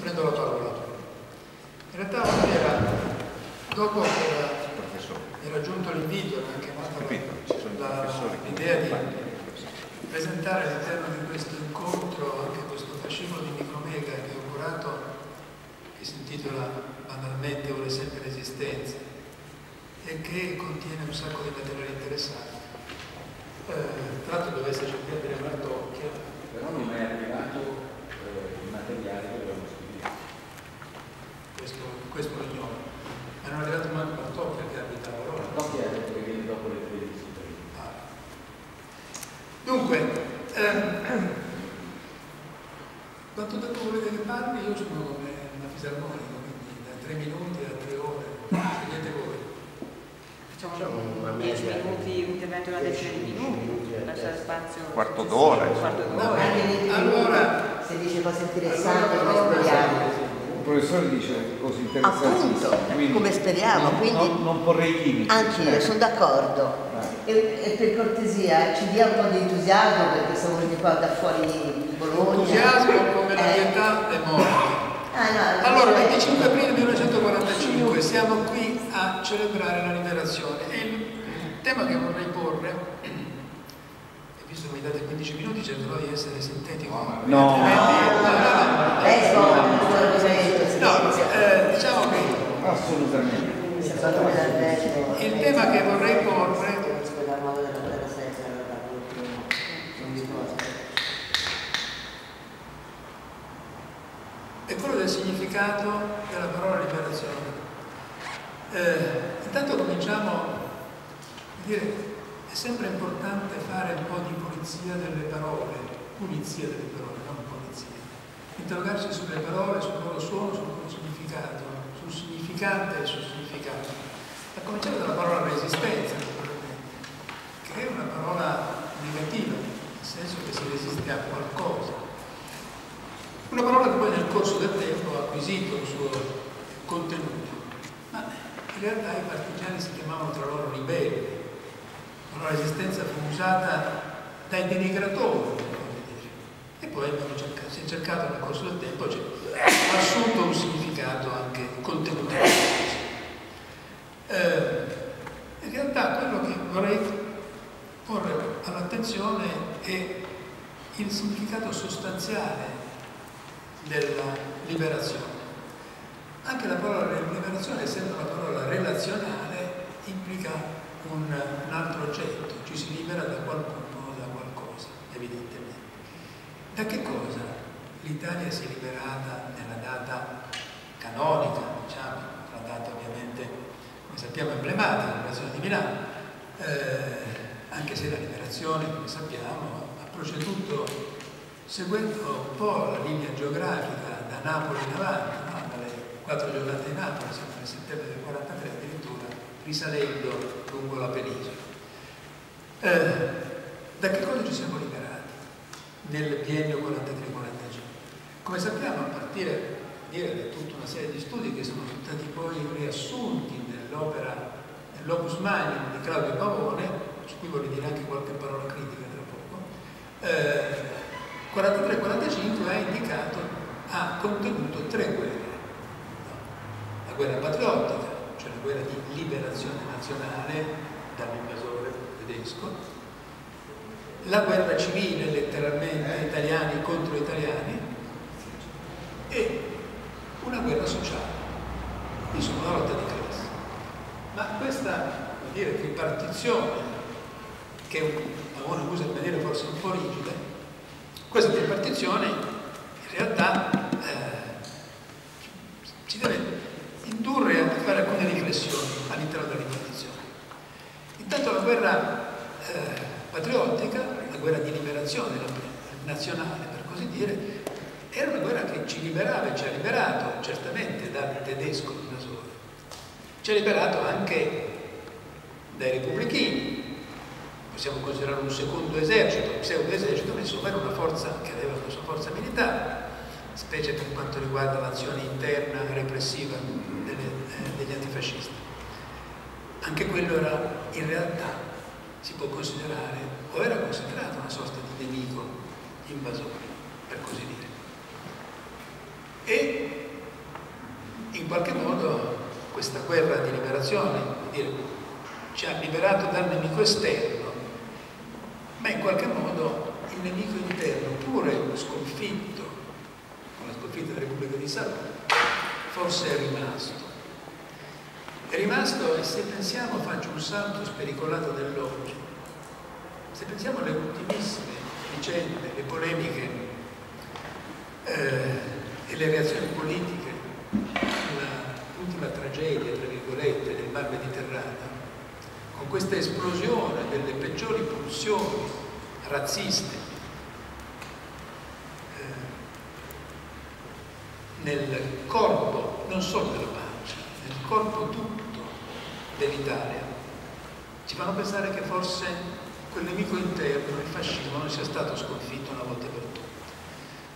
prendo la parola. In realtà era, dopo che era giunto l'invito, anche l'idea di presentare all'interno di questo incontro anche questo fascicolo di Micromega che ho curato, che si intitola banalmente Vuole sempre l'esistenza, e che contiene un sacco di materiale interessante. Tra l'altro doveva esserci qui Andrea Bartolkio, però non è arrivato il materiale che dovevamo studiare. Questo è il nome. Ma non è arrivato manco Bartolkio che abitava allora. Bartolkio è detto che viene dopo le 13. Dunque, quanto tempo volete che parli? Io sono come una fisarmonica, quindi da 3 minuti a 3 ore, scegliete voi. Facciamo un 10 minuti, un intervento da 10 minuti, lasciare spazio. Quarto d'ora. Allora, se dice cose interessanti, allora, come speriamo. Il professore dice cose interessanti. Appunto, quindi, come speriamo. Quindi, non porrei limiti. Anche io sono d'accordo. E per cortesia ci dia un po' di entusiasmo, perché siamo venuti qua da fuori di Bologna. Entusiasmo come la pietà è morta. Allora, 25 aprile 1945 siamo qui a celebrare la liberazione, e il tema che vorrei porre, e visto che mi date 15 minuti cercherò di essere sintetico, no, diciamo che assolutamente il tema che vorrei porre è quello del significato della parola liberazione. Intanto cominciamo a dire, è sempre importante fare un po' di pulizia delle parole, non polizia, interrogarsi sulle parole, sul loro suono, sul loro significato, sul significante e sul significato. A cominciare dalla parola resistenza, che è una parola negativa, nel senso che si resiste a qualcosa. Una parola che poi nel corso del tempo ha acquisito un suo contenuto, ma in realtà i partigiani si chiamavano tra loro ribelli. La resistenza fu usata dai denigratori, e poi si è cercato nel corso del tempo, cioè, ha assunto un significato anche contenuto. In realtà quello che vorrei porre all'attenzione è il significato sostanziale della liberazione. Anche la parola liberazione, essendo una parola relazionale, implica un altro oggetto, ci si libera da qualcuno o da qualcosa, evidentemente. Da che cosa l'Italia si è liberata nella data canonica, diciamo, la data ovviamente, come sappiamo, emblematica, la liberazione di Milano, anche se la liberazione, come sappiamo, ha proceduto seguendo un po' la linea geografica da Napoli in avanti, no? Dalle 4 giornate di Napoli, sempre nel settembre del 1943 addirittura, risalendo lungo la penisola. Da che cosa ci siamo liberati nel biennio 43-45? Come sappiamo, a partire da tutta una serie di studi che sono stati poi riassunti nell'opera, nell'opus magnum di Claudio Pavone, su cui vorrei dire anche qualche parola critica tra poco, 43-45 ha indicato, ha contenuto 3 guerre. La guerra patriottica, cioè la guerra di liberazione nazionale dall'invasore tedesco, la guerra civile, letteralmente, italiani contro italiani, e una guerra sociale, insomma una lotta di classe. Ma questa, vuol dire, ripartizione, che uno usa in maniera forse un po' rigida, questa ripartizione in realtà ci deve indurre a fare alcune riflessioni all'interno della ripartizione. Intanto la guerra patriottica, la guerra di liberazione nazionale per così dire, era una guerra che ci liberava e ci ha liberato certamente dal tedesco invasore, ci ha liberato anche dai repubblichini. Possiamo considerare un secondo esercito, un pseudo-esercito, ma insomma era una forza che aveva la sua forza militare, specie per quanto riguarda l'azione interna repressiva degli antifascisti. Anche quello era, in realtà, si può considerare, o era considerato, una sorta di nemico invasore, per così dire. e in qualche modo questa guerra di liberazione ci ha liberato dal nemico esterno, ma in qualche modo il nemico interno, pure sconfitto con la sconfitta della Repubblica di Salò, forse è rimasto. È rimasto, e se pensiamo, faccio un salto spericolato dell'oggi, se pensiamo alle ultimissime vicende, le polemiche e le reazioni politiche, l'ultima tragedia, tra virgolette, del Mar Mediterraneo, con questa esplosione delle peggiori pulsioni razziste nel corpo, non solo della pace, nel corpo tutto dell'Italia, ci fanno pensare che forse quel nemico interno, il fascismo, non sia stato sconfitto una volta per tutte.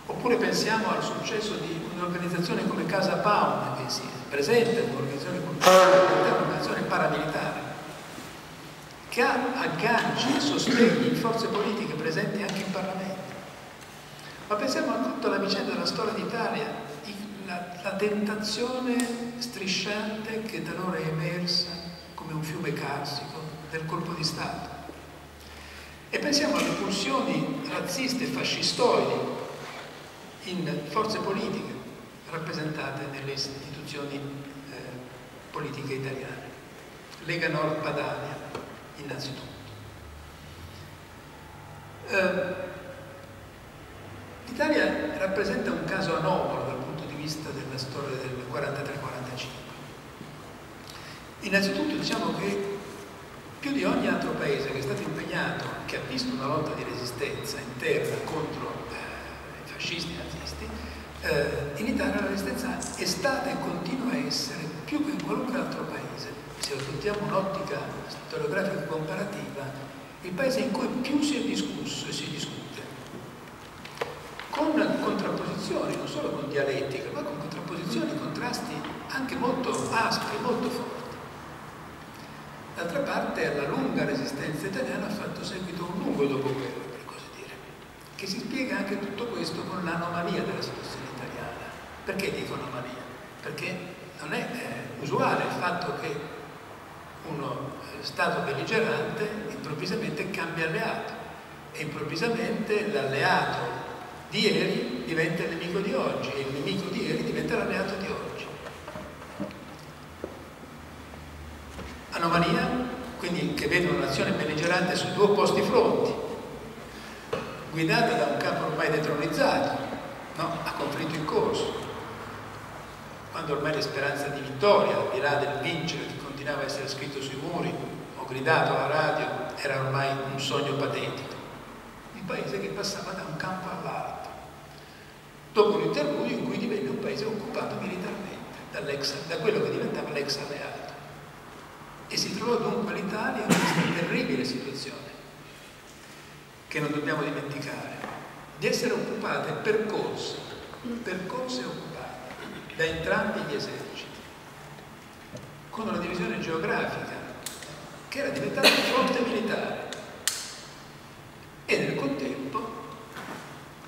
Oppure pensiamo al successo di un'organizzazione come Casa Pauna, che si presenta come un'organizzazione paramilitare, che ha agganci e sostegni in forze politiche presenti anche in Parlamento. Ma pensiamo a tutta la vicenda della storia d'Italia, la tentazione strisciante che da loro è emersa come un fiume carsico del colpo di Stato. E pensiamo alle pulsioni razziste e fascistoidi in forze politiche rappresentate nelle istituzioni politiche italiane. Lega Nord-Padania, innanzitutto. L'Italia rappresenta un caso anomalo dal punto di vista della storia del 43-45. Innanzitutto diciamo che più di ogni altro paese che è stato impegnato, che ha visto una lotta di resistenza interna contro i fascisti e i nazisti, in Italia la resistenza è stata e continua a essere, più che in qualunque altro paese, se adottiamo un'ottica storiografica comparativa, il paese in cui più si è discusso e si discute, con contrapposizioni, non solo con dialettica, ma con contrapposizioni e contrasti anche molto aspri, molto forti. D'altra parte, alla lunga resistenza italiana ha fatto seguito un lungo dopoguerra, per così dire, che si spiega anche tutto questo con l'anomalia della situazione italiana. Perché dico anomalia? Perché non è usuale il fatto che uno Stato belligerante improvvisamente cambia alleato e improvvisamente l'alleato di ieri diventa il nemico di oggi e il nemico di ieri diventa l'alleato di oggi. Anomalia, quindi, che vede un'azione belligerante su due opposti fronti, guidata da un capo ormai detronizzato, no? A conflitto in corso, quando ormai la speranza di vittoria, al di là del vincere che continuava a essere scritto sui muri o gridato alla radio, era ormai un sogno patetico. Un paese che passava da un campo all'altro, dopo un interludio in cui divenne un paese occupato militarmente da quello che diventava l'ex alleato. E si trovò dunque l'Italia in questa terribile situazione, che non dobbiamo dimenticare, di essere occupata e percorse e occupate da entrambi gli eserciti, con una divisione geografica che era diventata un fronte militare. E nel contempo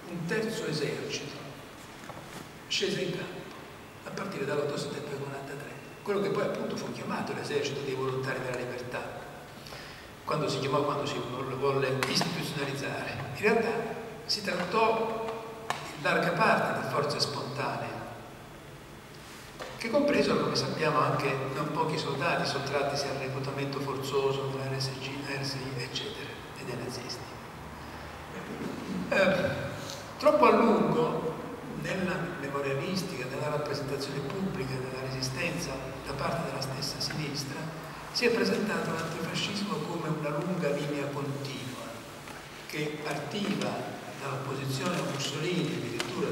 un terzo esercito scese in campo a partire dall'8 settembre 1943, quello che poi appunto fu chiamato l'esercito dei volontari della libertà, quando si volle istituzionalizzare. In realtà si trattò in larga parte di forze spontanee, che compresero, come sappiamo, anche non pochi soldati sottratti al reclutamento forzoso della RSG, RSI, eccetera, e dei nazisti. Troppo a lungo nella memorialistica, nella rappresentazione pubblica della resistenza da parte della stessa sinistra, si è presentato l'antifascismo come una lunga linea continua che partiva dall'opposizione a Mussolini, addirittura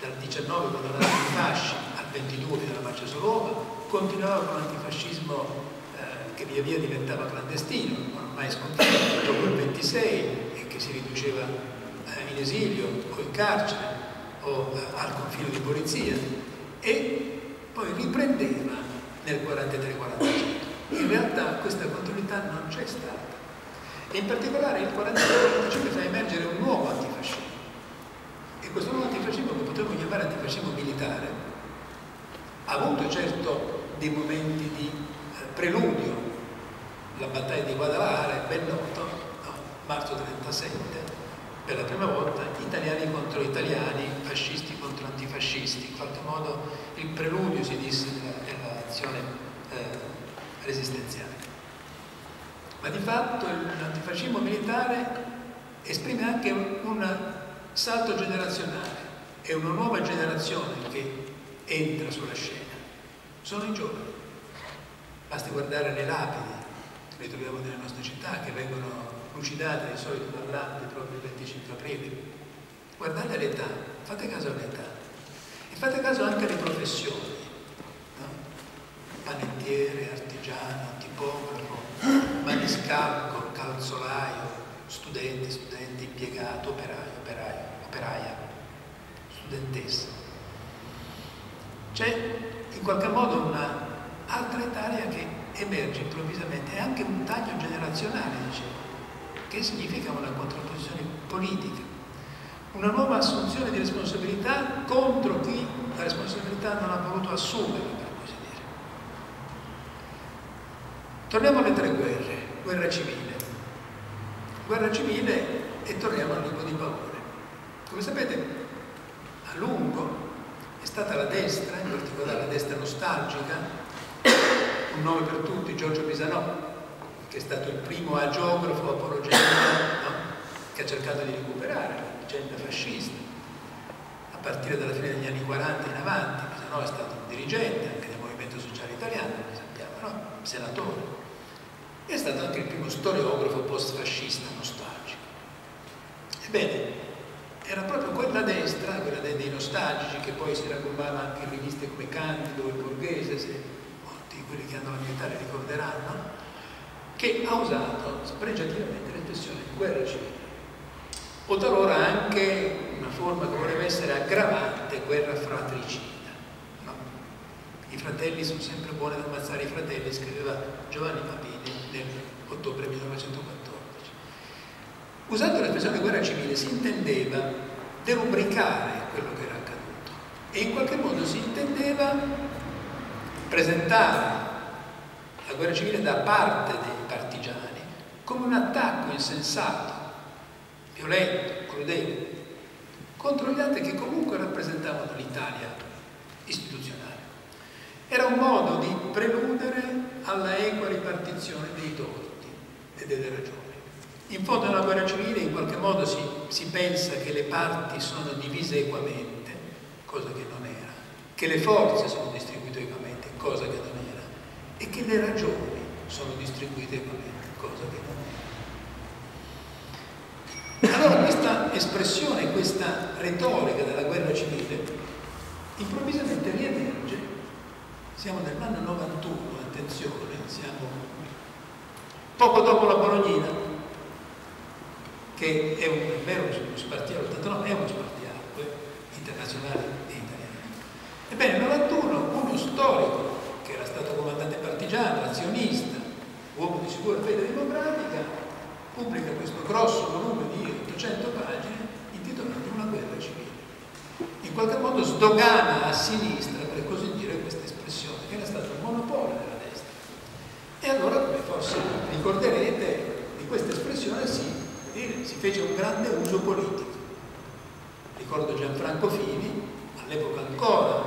dal 19 con la fasci al 22 della marcia Soloma, continuava con l'antifascismo che via via diventava clandestino, ormai sconfitto dopo il 26 e che si riduceva in esilio o in carcere o al confino di polizia, e poi riprendeva nel 43-45. In realtà questa continuità non c'è stata, e in particolare il 43-45 fa emergere un nuovo antifascismo, e questo nuovo antifascismo, che potremmo chiamare antifascismo militare, ha avuto certo dei momenti di preludio, la battaglia di Guadalajara è ben nota, no? Marzo 37, per la prima volta italiani contro italiani, fascisti contro antifascisti, in qualche modo il preludio, si disse, dell'azione resistenziale. Ma di fatto l'antifascismo militare esprime anche un salto generazionale, è una nuova generazione che entra sulla scena, sono i giovani, basti guardare le lapidi che troviamo nelle nostre città, che vengono lucidate di solito dall'arte proprio il 25 aprile. Guardate l'età, fate caso all'età e fate caso anche alle professioni, no? Panettiere, artigiano, tipografo, maniscalco, calzolaio, studente, studente, impiegato, operaio, operaio, operaia, studentessa. C'è in qualche modo un'altra Italia che emerge improvvisamente, è anche un taglio generazionale, dicevo, che significa una contrapposizione politica, una nuova assunzione di responsabilità contro chi la responsabilità non ha voluto assumere, per così dire. Torniamo alle tre guerre, guerra civile e torniamo al libro di Pavone. Come sapete, a lungo è stata la destra, in particolare la destra nostalgica, un nome per tutti, Giorgio Pisanò, che è stato il primo agiografo apologeta, no? Che ha cercato di recuperare la vicenda fascista a partire dalla fine degli anni 40 in avanti. Pisanò è stato un dirigente anche del Movimento Sociale Italiano, come sappiamo, no? Senatore. È stato anche il primo storiografo post-fascista nostalgico. Ebbene, era proprio quella destra, quella dei nostalgici, che poi si raggruppava anche in riviste come Cantido, il Borghese, se molti quelli che hanno la militare ricorderanno, che ha usato spregiativamente l'espressione guerra civile, o talora anche una forma che voleva essere aggravante, guerra fratricida, no? I fratelli sono sempre buoni ad ammazzare i fratelli, scriveva Giovanni Papini nell'ottobre 1914. Usando l'espressione guerra civile si intendeva derubricare quello che era accaduto e in qualche modo si intendeva presentare la guerra civile da parte dei partigiani come un attacco insensato, violento, crudele, contro gli altri che comunque rappresentavano l'Italia istituzionale. Era un modo di preludere alla equa ripartizione dei torti e delle ragioni. In fondo alla guerra civile in qualche modo si pensa che le parti sono divise equamente, cosa che non era, che le forze sono distribuite equamente, cosa che non era, e che le ragioni sono distribuite equamente, cosa che non era. Allora questa espressione, questa retorica della guerra civile improvvisamente riemerge. Siamo nell'anno 91, attenzione, siamo poco dopo la Bolognina, che è uno spartiacque, tanto no, è uno spartiacque internazionale e italiano. Ebbene, nel 91 uno storico che era stato comandante partigiano, azionista, uomo di sicura fede democratica, pubblica questo grosso volume di 800 pagine intitolato Una guerra civile. In qualche modo sdogana a sinistra, per così dire, questa espressione che era stato un monopolio della destra. E allora, come forse ricorderete, di questa espressione si fece un grande uso politico. Ricordo Gianfranco Fini, all'epoca ancora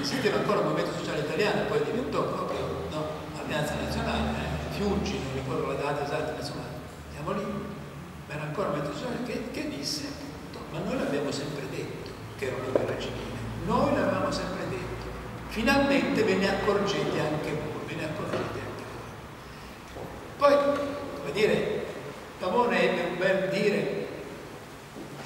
esisteva ancora il Movimento Sociale Italiano, poi diventò proprio, no, Alleanza Nazionale, Fiuggi, non ricordo la data esatta, insomma, siamo lì, ma era ancora il Movimento Sociale che disse appunto, ma noi l'abbiamo sempre detto che era una guerra civile, noi l'avevamo sempre detto, finalmente ve ne accorgete anche voi, ve ne accorgete anche voi. Poi, come dire, Pavone ebbe un bel dire,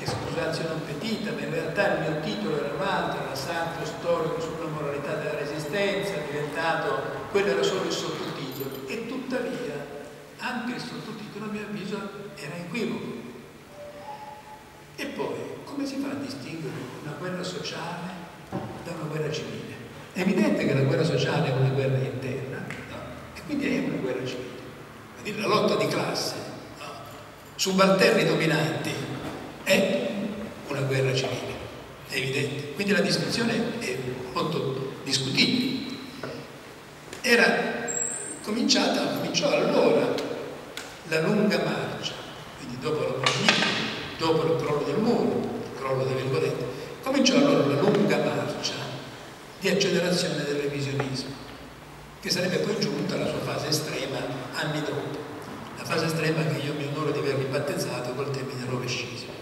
scusatio non petita, ma in realtà il mio titolo era un altro, era Santo Storico sulla moralità della Resistenza, è diventato, quello era solo il sottotitolo, e tuttavia anche il sottotitolo, a mio avviso, era equivoco. E poi, come si fa a distinguere una guerra sociale da una guerra civile? È evidente che la guerra sociale è una guerra interna, no? E quindi è una guerra civile, quindi la lotta di classe, subalterni dominanti, è una guerra civile. è evidente, quindi la distinzione è molto discutibile. Cominciò allora la lunga marcia, quindi dopo la Bolognina, dopo il crollo del muro, il crollo delle virgolette, cominciò allora la lunga marcia di accelerazione del revisionismo, che sarebbe poi giunta alla sua fase estrema anni dopo, la fase estrema che io mi onoro di aver ribattezzato col termine rovescismo.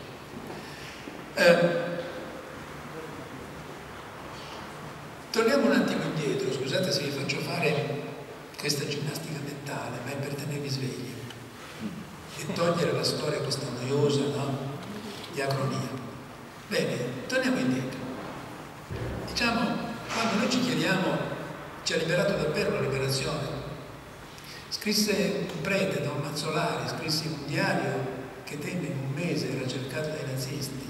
Torniamo un attimo indietro, scusate se vi faccio fare questa ginnastica mentale, ma è per tenervi svegli e togliere la storia questa noiosa, no? Di acronia. Bene, torniamo indietro. Diciamo, quando noi ci chiediamo, ci ha liberato davvero la liberazione. Scrisse un prete, Don Mazzolari, scrisse un diario che tenne in un mese, era cercato dai nazisti,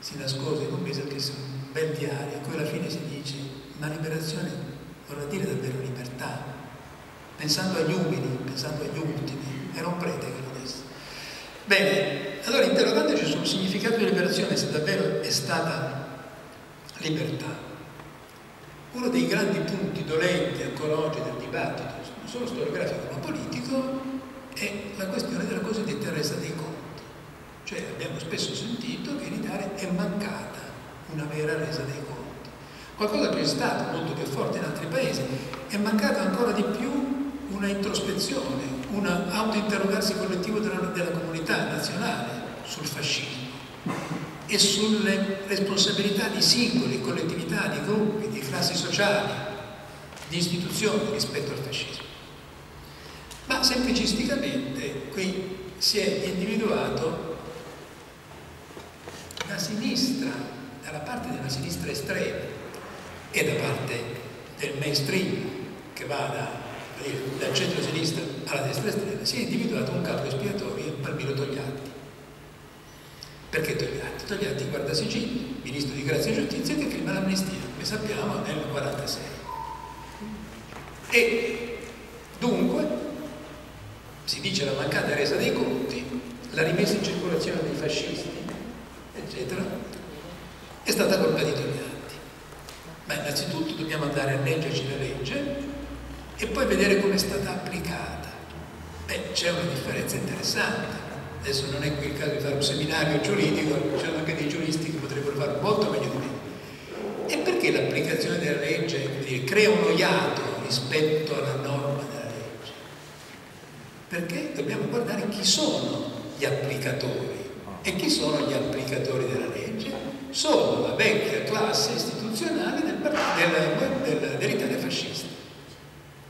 si nascose in un mese, scrisse un bel diario, in cui alla fine si dice: ma liberazione vorrà dire davvero libertà, pensando agli umili, pensando agli ultimi. Era un prete che lo disse. Bene, allora interrogandoci sul significato di liberazione, se davvero è stata libertà. Uno dei grandi punti dolenti ancora oggi del dibattito, non solo storiografico ma politico, è la questione della cosiddetta resa dei conti. Cioè abbiamo spesso sentito che in Italia è mancata una vera resa dei conti. Qualcosa che è stato molto più forte in altri paesi, è mancata ancora di più una introspezione, un autointerrogarsi collettivo della comunità nazionale sul fascismo e sulle responsabilità di singoli, collettività, di gruppi, di classi sociali, di istituzioni rispetto al fascismo. Ma semplicisticamente qui si è individuato la sinistra, dalla parte della sinistra estrema e da parte del mainstream che va dal centro-sinistra alla destra estrema, si è individuato un capo espiatorio, Palmiro Togliatti. Perché Togliatti? Togliatti guarda Sicili, ministro di Grazia e Giustizia, che firma l'amnistia, come sappiamo, nel 1946. E dunque si dice la mancata resa dei conti, la rimessa in circolazione dei fascisti, eccetera, è stata colpa di Togliatti. Ma innanzitutto dobbiamo andare a leggerci la legge e poi vedere come è stata applicata. Beh, c'è una differenza interessante. Adesso non è qui il caso di fare un seminario giuridico, ci sono anche dei giuristi che potrebbero fare molto meglio di me. E perché l'applicazione della legge, come dire, crea uno iato rispetto alla norma della legge? Perché dobbiamo guardare chi sono gli applicatori. E chi sono gli applicatori della legge? Sono la vecchia classe istituzionale dell'Italia fascista.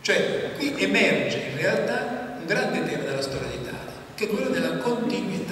Cioè qui emerge in realtà un grande tema della storia d'Italia, che è quello della continuità